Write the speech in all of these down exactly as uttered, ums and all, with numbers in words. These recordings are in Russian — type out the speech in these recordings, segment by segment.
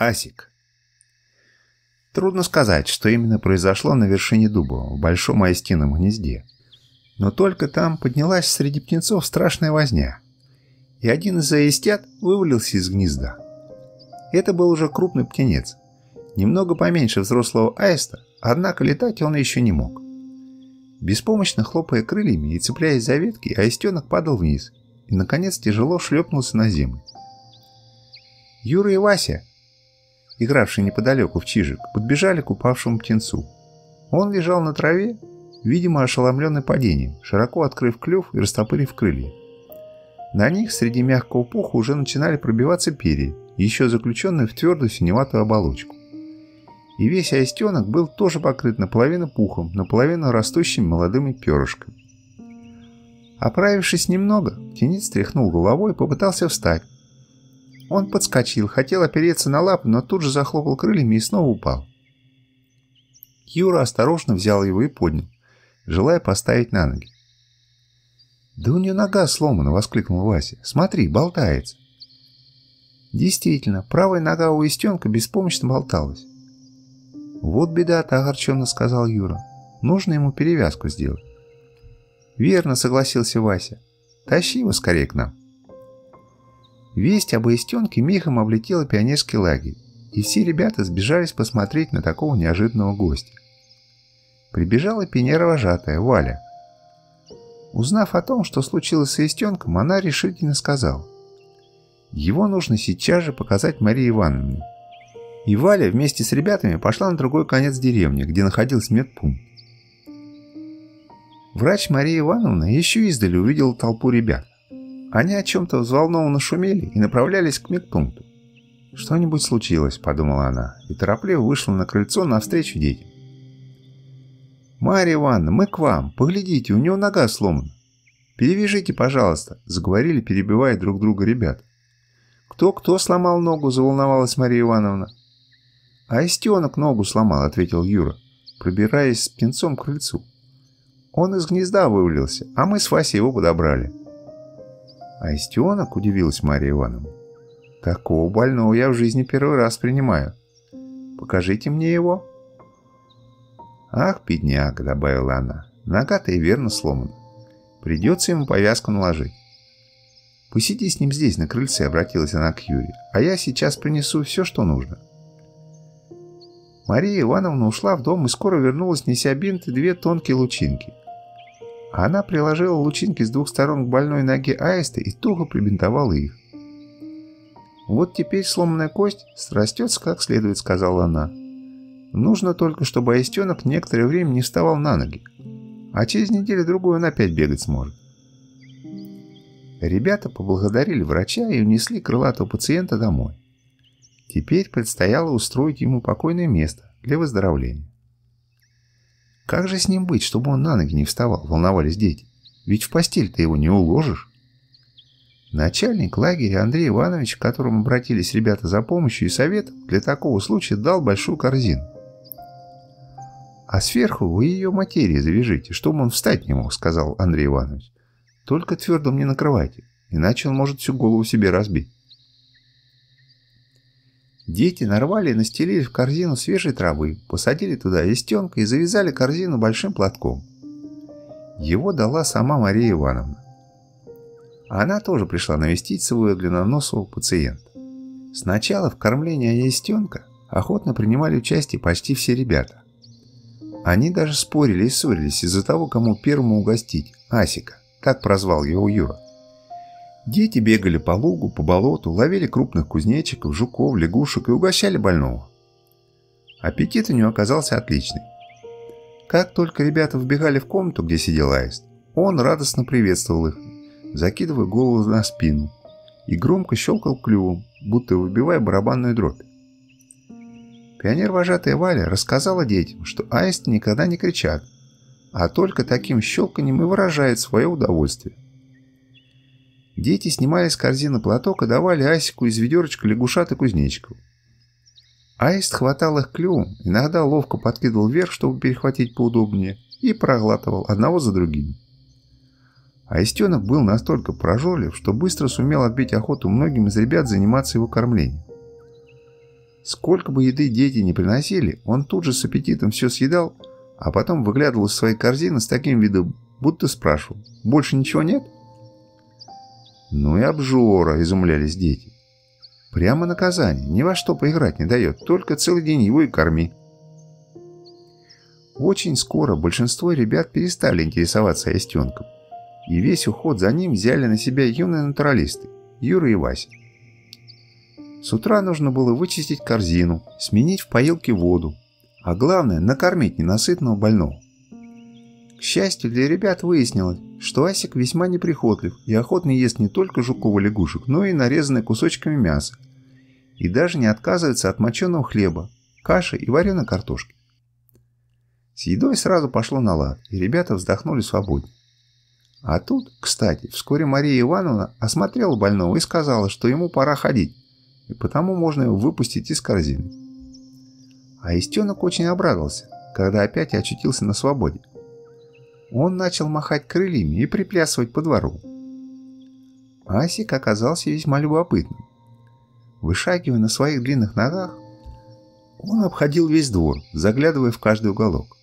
Асик. Трудно сказать, что именно произошло на вершине дуба, в большом аистином гнезде. Но только там поднялась среди птенцов страшная возня, и один из аистят вывалился из гнезда. Это был уже крупный птенец, немного поменьше взрослого аиста, однако летать он еще не мог. Беспомощно хлопая крыльями и цепляясь за ветки, аистенок падал вниз и, наконец, тяжело шлепнулся на землю. Юра и Вася, игравшие неподалеку в чижик, подбежали к упавшему птенцу. Он лежал на траве, видимо ошеломленный падением, широко открыв клюв и растопырив крылья. На них среди мягкого пуха уже начинали пробиваться перья, еще заключенные в твердую синеватую оболочку. И весь аистенок был тоже покрыт наполовину пухом, наполовину растущими молодыми перышками. Оправившись немного, птенец тряхнул головой и попытался встать. Он подскочил, хотел опереться на лапу, но тут же захлопал крыльями и снова упал. Юра осторожно взял его и поднял, желая поставить на ноги. «Да у нее нога сломана!» — воскликнул Вася. «Смотри, болтается!» Действительно, правая нога у истенка беспомощно болталась. «Вот беда-то!» — огорченно сказал Юра. «Нужно ему перевязку сделать». «Верно!» — согласился Вася. «Тащи его скорее к нам!» Весть об истенке мигом облетела пионерский лагерь, и все ребята сбежались посмотреть на такого неожиданного гостя. Прибежала пионер-вожатая Валя. Узнав о том, что случилось с аистенком, она решительно сказала: «Его нужно сейчас же показать Марии Ивановне». И Валя вместе с ребятами пошла на другой конец деревни, где находился медпункт. Врач Мария Ивановна еще издали увидела толпу ребят. Они о чем-то взволнованно шумели и направлялись к медпункту. «Что-нибудь случилось», — подумала она, и торопливо вышла на крыльцо навстречу детям. «Марья Ивановна, мы к вам! Поглядите, у него нога сломана! Перевяжите, пожалуйста!» — заговорили, перебивая друг друга ребята. «Кто-кто сломал ногу?» — заволновалась Мария Ивановна. «Аистенок ногу сломал», — ответил Юра, пробираясь с птенцом к крыльцу. «Он из гнезда вывалился, а мы с Васей его подобрали». «Аистенок?» — удивилась Мария Ивановна. «Такого больного я в жизни первый раз принимаю. Покажите мне его». «Ах, бедняк», — добавила она, — «нога-то и верно сломана. Придется ему повязку наложить». «Посиди с ним здесь, на крыльце», — обратилась она к Юре, — «а я сейчас принесу все, что нужно». Мария Ивановна ушла в дом и скоро вернулась, неся бинт и две тонкие лучинки. Она приложила лучинки с двух сторон к больной ноге аиста и туго прибинтовала их. «Вот теперь сломанная кость срастется как следует», — сказала она. «Нужно только, чтобы аистенок некоторое время не вставал на ноги, а через неделю-другую он опять бегать сможет». Ребята поблагодарили врача и унесли крылатого пациента домой. Теперь предстояло устроить ему покойное место для выздоровления. «Как же с ним быть, чтобы он на ноги не вставал?» — волновались дети. «Ведь в постель-то его не уложишь». Начальник лагеря Андрей Иванович, к которому обратились ребята за помощью и советом, для такого случая дал большую корзину. «А сверху вы ее материи завяжите, чтобы он встать не мог», — сказал Андрей Иванович. «Только твердым не накрывайте, иначе он может всю голову себе разбить». Дети нарвали и настелили в корзину свежей травы, посадили туда листенка и завязали корзину большим платком. Его дала сама Мария Ивановна. Она тоже пришла навестить своего длинноносого пациента. Сначала в кормлении аистенка охотно принимали участие почти все ребята. Они даже спорили и ссорились из-за того, кому первому угостить – Асика, так прозвал его Юра. Дети бегали по лугу, по болоту, ловили крупных кузнечиков, жуков, лягушек и угощали больного. Аппетит у него оказался отличный. Как только ребята вбегали в комнату, где сидел аист, он радостно приветствовал их, закидывая голову на спину, и громко щелкал клювом, будто выбивая барабанную дробь. Пионер-вожатая Валя рассказала детям, что аисты никогда не кричат, а только таким щелканьем и выражают свое удовольствие. Дети снимали с корзины платок и давали Асику из ведерочка лягушат и кузнечиков. Аист хватал их клювом, иногда ловко подкидывал вверх, чтобы перехватить поудобнее, и проглатывал одного за другим. Аистенок был настолько прожорлив, что быстро сумел отбить охоту многим из ребят заниматься его кормлением. Сколько бы еды дети не приносили, он тут же с аппетитом все съедал, а потом выглядывал из своей корзины с таким видом, будто спрашивал: «Больше ничего нет?» «Ну и обжора», — изумлялись дети. «Прямо наказание, ни во что поиграть не дает, только целый день его и корми». Очень скоро большинство ребят перестали интересоваться Остенком, и весь уход за ним взяли на себя юные натуралисты Юра и Вася. С утра нужно было вычистить корзину, сменить в поилке воду, а главное — накормить ненасытного больного. К счастью для ребят выяснилось, что Асик весьма неприхотлив и охотно ест не только жуков и лягушек, но и нарезанное кусочками мясо, и даже не отказывается от моченого хлеба, каши и вареной картошки. С едой сразу пошло на лад, и ребята вздохнули свободнее. А тут, кстати, вскоре Мария Ивановна осмотрела больного и сказала, что ему пора ходить, и потому можно его выпустить из корзины. А Истенок очень обрадовался, когда опять очутился на свободе. Он начал махать крыльями и приплясывать по двору. Асик оказался весьма любопытным. Вышагивая на своих длинных ногах, он обходил весь двор, заглядывая в каждый уголок.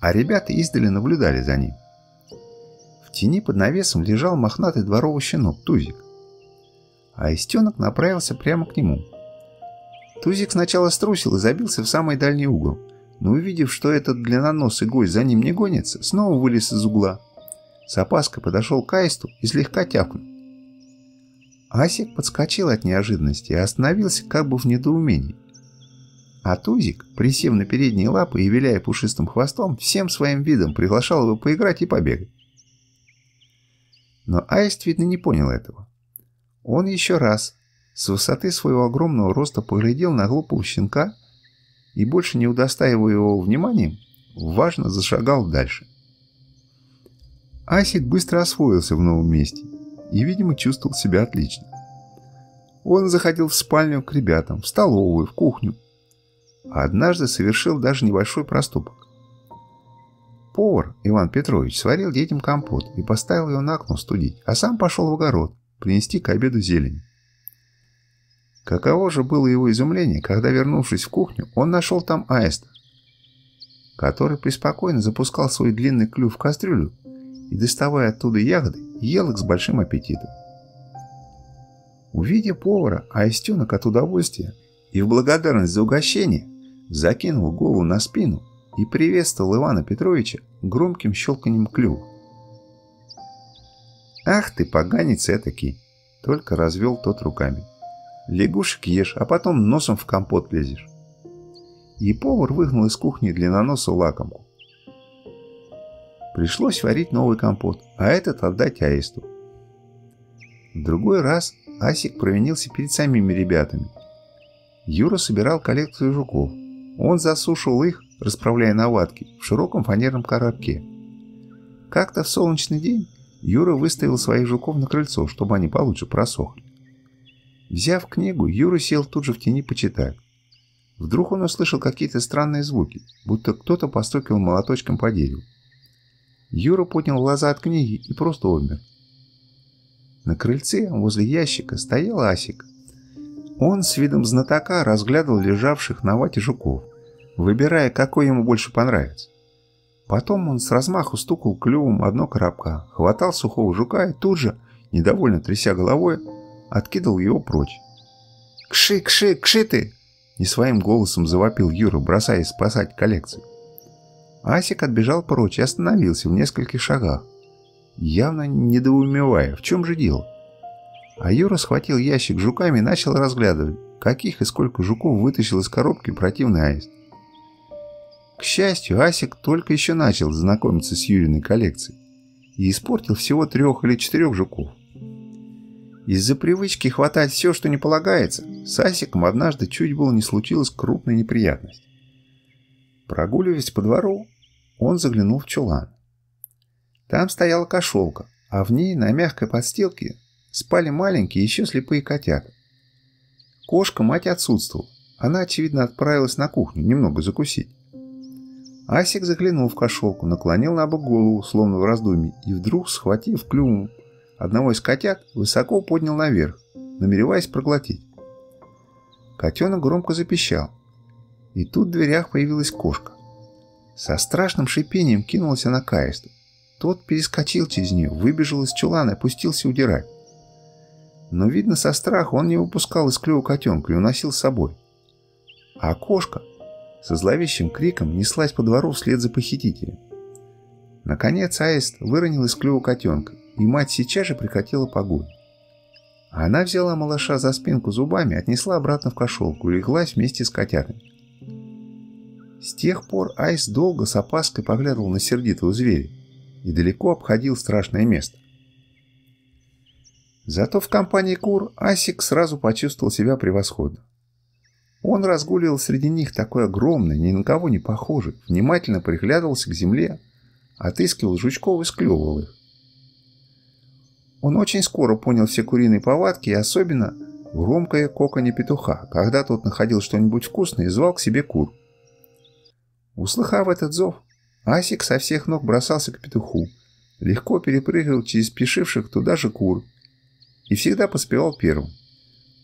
А ребята издали наблюдали за ним. В тени под навесом лежал мохнатый дворовый щенок Тузик. А Истенок направился прямо к нему. Тузик сначала струсил и забился в самый дальний угол, но, увидев, что этот длинноносый гость за ним не гонится, снова вылез из угла. С опаской подошел к аисту и слегка тявкнул. Асик подскочил от неожиданности и остановился как бы в недоумении. А Тузик, присев на передние лапы и виляя пушистым хвостом, всем своим видом приглашал его поиграть и побегать. Но аист, видно, не понял этого. Он еще раз с высоты своего огромного роста поглядел на глупого щенка и, больше не удостаивая его вниманием, важно зашагал дальше. Асик быстро освоился в новом месте и, видимо, чувствовал себя отлично. Он заходил в спальню к ребятам, в столовую, в кухню, а однажды совершил даже небольшой проступок. Повар Иван Петрович сварил детям компот и поставил его на окно студить, а сам пошел в огород принести к обеду зелень. Каково же было его изумление, когда, вернувшись в кухню, он нашел там аиста, который преспокойно запускал свой длинный клюв в кастрюлю и, доставая оттуда ягоды, ел их с большим аппетитом. Увидев повара, аистенок от удовольствия и в благодарность за угощение закинул голову на спину и приветствовал Ивана Петровича громким щелканием клюва. «Ах ты, поганец этакий!» — только развел тот руками. «Лягушек ешь, а потом носом в компот лезешь». И повар выгнал из кухни длинноноса лакомку. Пришлось варить новый компот, а этот отдать аисту. В другой раз Асик провинился перед самими ребятами. Юра собирал коллекцию жуков. Он засушил их, расправляя на ватке, в широком фанерном коробке. Как-то в солнечный день Юра выставил своих жуков на крыльцо, чтобы они получше просохли. Взяв книгу, Юра сел тут же в тени почитать. Вдруг он услышал какие-то странные звуки, будто кто-то постукивал молоточком по дереву. Юра поднял глаза от книги и просто обмер. На крыльце возле ящика стоял Асик. Он с видом знатока разглядывал лежавших на вате жуков, выбирая, какой ему больше понравится. Потом он с размаху стукал клювом одно коробка, хватал сухого жука и тут же, недовольно тряся головой, откидывал его прочь. «Кши, кши, кши ты!» — не своим голосом завопил Юра, бросаясь спасать коллекцию. Асик отбежал прочь и остановился в нескольких шагах, явно недоумевая, в чем же дело. А Юра схватил ящик жуками и начал разглядывать, каких и сколько жуков вытащил из коробки противный аист. К счастью, Асик только еще начал знакомиться с Юриной коллекцией и испортил всего трех или четырех жуков. Из-за привычки хватать все, что не полагается, с Асиком однажды чуть было не случилась крупная неприятность. Прогуливаясь по двору, он заглянул в чулан. Там стояла кошелка, а в ней на мягкой подстилке спали маленькие еще слепые котята. Кошка-мать отсутствовала, она, очевидно, отправилась на кухню немного закусить. Асик заглянул в кошелку, наклонил на бок голову, словно в раздумье, и вдруг, схватив клювом одного из котят, высоко поднял наверх, намереваясь проглотить. Котенок громко запищал. И тут в дверях появилась кошка. Со страшным шипением кинулась она к аисту. Тот перескочил через нее, выбежал из чулана и пустился удирать. Но, видно, со страха он не выпускал из клюва котенка и уносил с собой. А кошка со зловещим криком неслась по двору вслед за похитителем. Наконец аист выронил из клюва котенка, и мать сейчас же прекратила погоню. Она взяла малыша за спинку зубами, отнесла обратно в кошелку и леглась вместе с котятами. С тех пор аист долго с опаской поглядывал на сердитого зверя и далеко обходил страшное место. Зато в компании кур Асик сразу почувствовал себя превосходно. Он разгуливал среди них такой огромный, ни на кого не похожий, внимательно приглядывался к земле, отыскивал жучков и склевывал их. Он очень скоро понял все куриные повадки и особенно громкое коканье петуха, когда тот находил что-нибудь вкусное и звал к себе кур. Услыхав этот зов, Асик со всех ног бросался к петуху, легко перепрыгивал через спешивших туда же кур и всегда поспевал первым.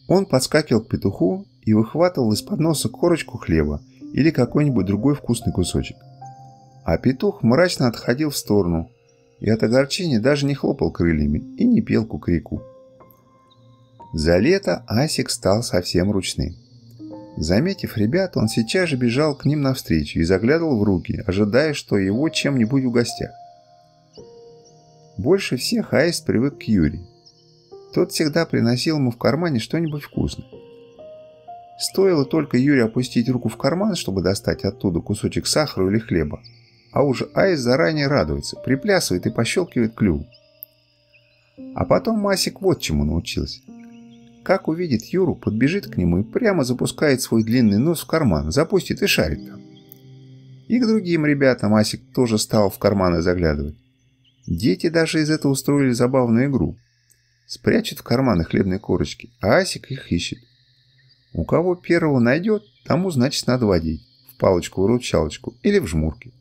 Он подскакивал к петуху и выхватывал из-под носа корочку хлеба или какой-нибудь другой вкусный кусочек. А петух мрачно отходил в сторону, и от огорчения даже не хлопал крыльями и не пел кукрику. За лето Асик стал совсем ручным. Заметив ребят, он сейчас же бежал к ним навстречу и заглядывал в руки, ожидая, что его чем-нибудь угостят. Больше всех аист привык к Юре. Тот всегда приносил ему в кармане что-нибудь вкусное. Стоило только Юре опустить руку в карман, чтобы достать оттуда кусочек сахара или хлеба, а уже аист заранее радуется, приплясывает и пощелкивает клюв. А потом Асик вот чему научился. Как увидит Юру, подбежит к нему и прямо запускает свой длинный нос в карман, запустит и шарит там. И к другим ребятам Асик тоже стал в карманы заглядывать. Дети даже из этого устроили забавную игру. Спрячут в карманы хлебные корочки, а Асик их ищет. У кого первого найдет, тому, значит, надо водить в палочку-выручалочку или в жмурки.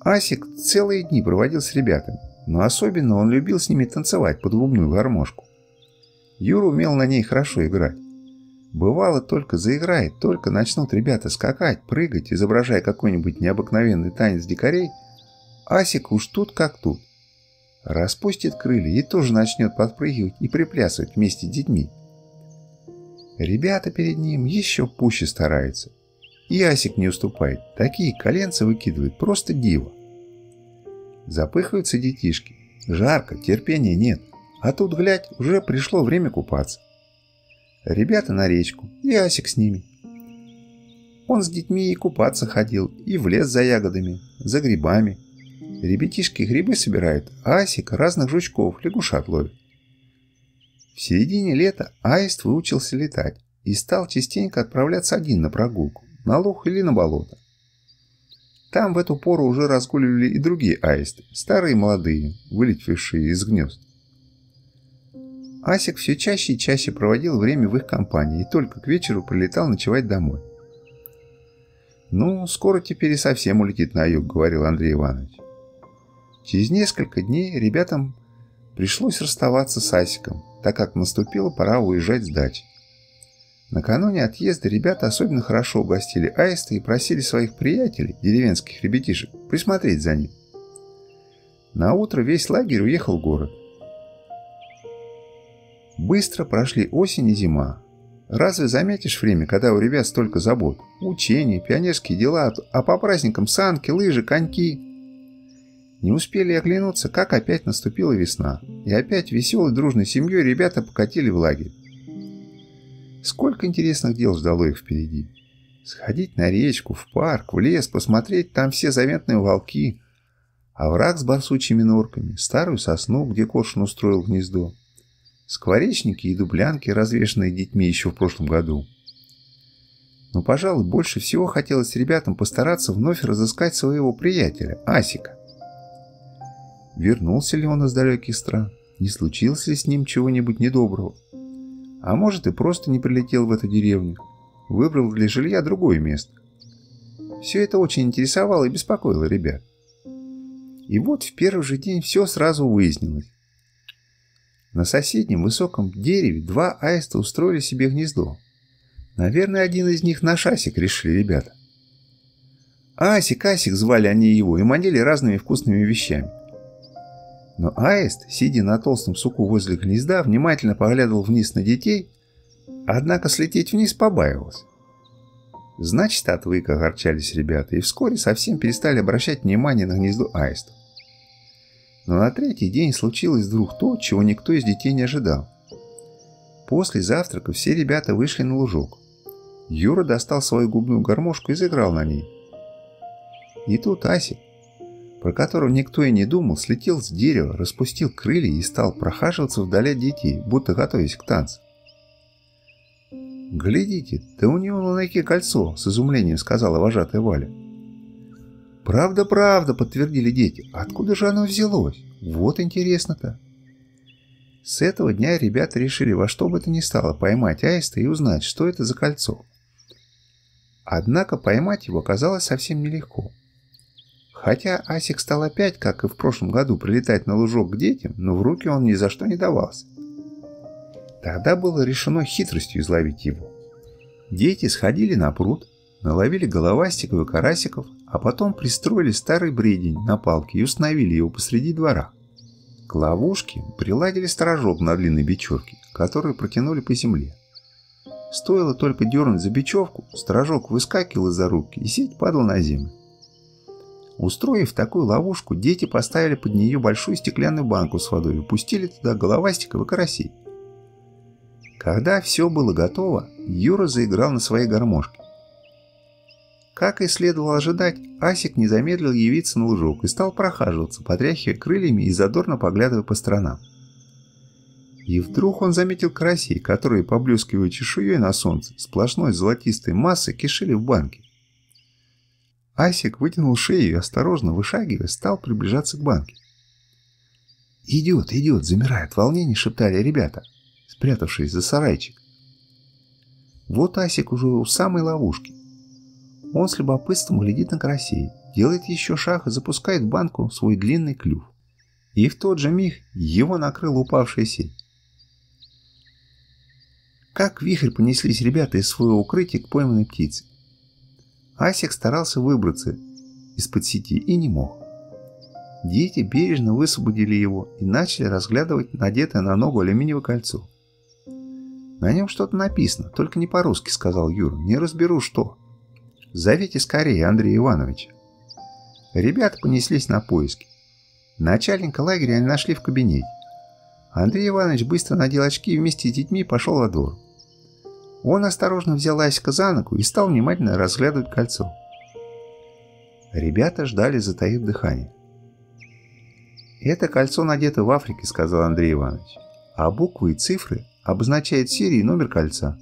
Асик целые дни проводил с ребятами, но особенно он любил с ними танцевать под губную гармошку. Юра умел на ней хорошо играть. Бывало, только заиграет, только начнут ребята скакать, прыгать, изображая какой-нибудь необыкновенный танец дикарей, Асик уж тут как тут. Распустит крылья и тоже начнет подпрыгивать и приплясывать вместе с детьми. Ребята перед ним еще пуще стараются. И Асик не уступает. Такие коленца выкидывает. Просто диво. Запыхаются детишки. Жарко, терпения нет. А тут, глядь, уже пришло время купаться. Ребята на речку. И Асик с ними. Он с детьми и купаться ходил. И в лес за ягодами. За грибами. Ребятишки грибы собирают. А Асик разных жучков, лягушат ловит. В середине лета аист выучился летать. И стал частенько отправляться один на прогулку. На луг или на болото. Там в эту пору уже разгуливали и другие аисты, старые и молодые, вылетевшие из гнезд. Асик все чаще и чаще проводил время в их компании и только к вечеру прилетал ночевать домой. «Ну, скоро теперь и совсем улетит на юг», — говорил Андрей Иванович. Через несколько дней ребятам пришлось расставаться с Асиком, так как наступила пора уезжать с дачи. Накануне отъезда ребята особенно хорошо угостили аиста и просили своих приятелей, деревенских ребятишек, присмотреть за ним. Наутро весь лагерь уехал в город. Быстро прошли осень и зима. Разве заметишь время, когда у ребят столько забот? Учения, пионерские дела, а по праздникам санки, лыжи, коньки. Не успели оглянуться, как опять наступила весна. И опять веселой дружной семьей ребята покатили в лагерь. Сколько интересных дел ждало их впереди. Сходить на речку, в парк, в лес, посмотреть там все заветные уголки, овраг с барсучьими норками, старую сосну, где коршун устроил гнездо, скворечники и дублянки, развешанные детьми еще в прошлом году. Но, пожалуй, больше всего хотелось ребятам постараться вновь разыскать своего приятеля, Асика. Вернулся ли он из далеких стран? Не случилось ли с ним чего-нибудь недоброго? А может, и просто не прилетел в эту деревню, выбрал для жилья другое место. Все это очень интересовало и беспокоило ребят. И вот в первый же день все сразу выяснилось. На соседнем высоком дереве два аиста устроили себе гнездо, Наверное, один из них наш Асик, решили ребята. Асик, Асик звали они его и манили разными вкусными вещами. Но аист, сидя на толстом суку возле гнезда, внимательно поглядывал вниз на детей, однако слететь вниз побаивался. Значит, отвык, огорчались ребята, и вскоре совсем перестали обращать внимание на гнездо аистов. Но на третий день случилось вдруг то, чего никто из детей не ожидал. После завтрака все ребята вышли на лужок. Юра достал свою губную гармошку и заиграл на ней. И тут Асик, про которого никто и не думал, слетел с дерева, распустил крылья и стал прохаживаться вдали от детей, будто готовясь к танцу. «Глядите, да у него на ноге кольцо!» – с изумлением сказала вожатая Валя. «Правда, правда!» – подтвердили дети. «Откуда же оно взялось? Вот интересно-то!» С этого дня ребята решили во что бы то ни стало поймать аиста и узнать, что это за кольцо. Однако поймать его оказалось совсем нелегко. Хотя Асик стал опять, как и в прошлом году, прилетать на лужок к детям, но в руки он ни за что не давался. Тогда было решено хитростью изловить его. Дети сходили на пруд, наловили головастиков и карасиков, а потом пристроили старый бредень на палке и установили его посреди двора. К ловушке приладили сторожок на длинной бечевке, которую протянули по земле. Стоило только дернуть за бечевку, сторожок выскакивал из-за рубки, и сеть падала на землю. Устроив такую ловушку, дети поставили под нее большую стеклянную банку с водой и пустили туда головастиков и карасей. Когда все было готово, Юра заиграл на своей гармошке. Как и следовало ожидать, Асик не замедлил явиться на лужок и стал прохаживаться, потряхивая крыльями и задорно поглядывая по сторонам. И вдруг он заметил карасей, которые, поблескивая чешуей на солнце, сплошной золотистой массой кишили в банке. Асик вытянул шею и, осторожно вышагивая, стал приближаться к банке. «Идет, идет!» – замирая от волнения, шептали ребята, спрятавшись за сарайчик. Вот Асик уже у самой ловушки. Он с любопытством глядит на карасей, делает еще шаг и запускает в банку свой длинный клюв. И в тот же миг его накрыла упавшая сеть. Как вихрь понеслись ребята из своего укрытия к пойманной птице. Асик старался выбраться из-под сети и не мог. Дети бережно высвободили его и начали разглядывать надетое на ногу алюминиевое кольцо. «На нем что-то написано, только не по-русски», — сказал Юра. «Не разберу, что». «Зовите скорее Андрея Ивановича». Ребята понеслись на поиски. Начальника лагеря они нашли в кабинете. Андрей Иванович быстро надел очки и вместе с детьми пошел во двор. Он осторожно взял Асика за ногу и стал внимательно разглядывать кольцо. Ребята ждали, затаив дыхание. «Это кольцо надето в Африке», — сказал Андрей Иванович. «А буквы и цифры обозначают серию и номер кольца».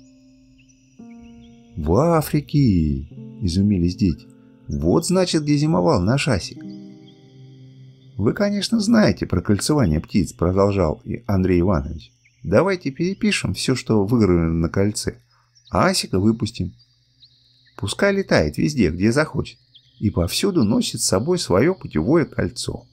«В Африке!» — изумились дети. «Вот, значит, где зимовал наш Асик». «Вы, конечно, знаете про кольцевание птиц», — продолжал и Андрей Иванович. «Давайте перепишем все, что выгравировано на кольце, а Асика выпустим. Пускай летает везде, где захочет, и повсюду носит с собой свое путевое кольцо».